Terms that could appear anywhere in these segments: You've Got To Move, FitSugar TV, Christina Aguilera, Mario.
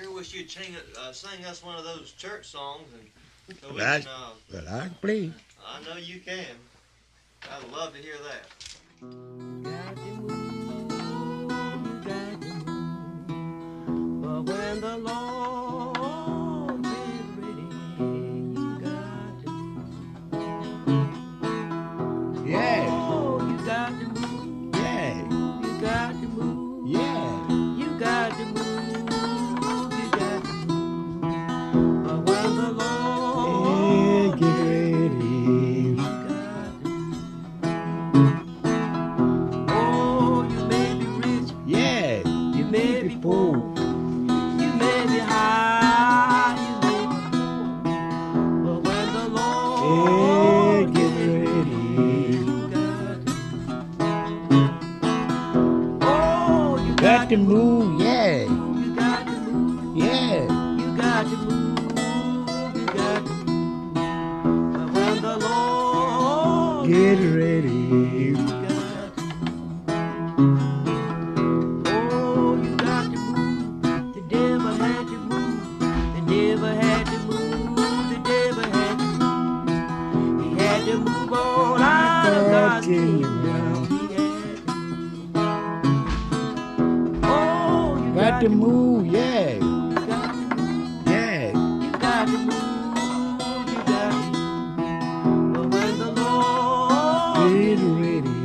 sure wish you'd sing us one of those church songs. And so we can, but I can play. I know you can. I'd love to hear that. Got to move, got to move. But when the Lord is ready, you got to move. Yeah. Oh, you got to move. Yeah. You got to move. Yeah. You got to move. You got to move, yeah. You got to move, yeah. You got to move, you got to move. But when the Lord get ready, you got to move. Oh, you got to move. The devil had to move. The devil had to move. The devil had to move. He had to move on out of God's kingdom. Got to move, yeah. Yeah. You got to move, you got to move. But when the Lord is ready,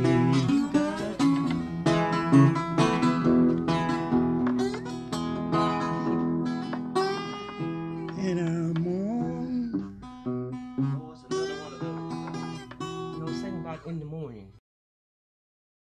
you got to move.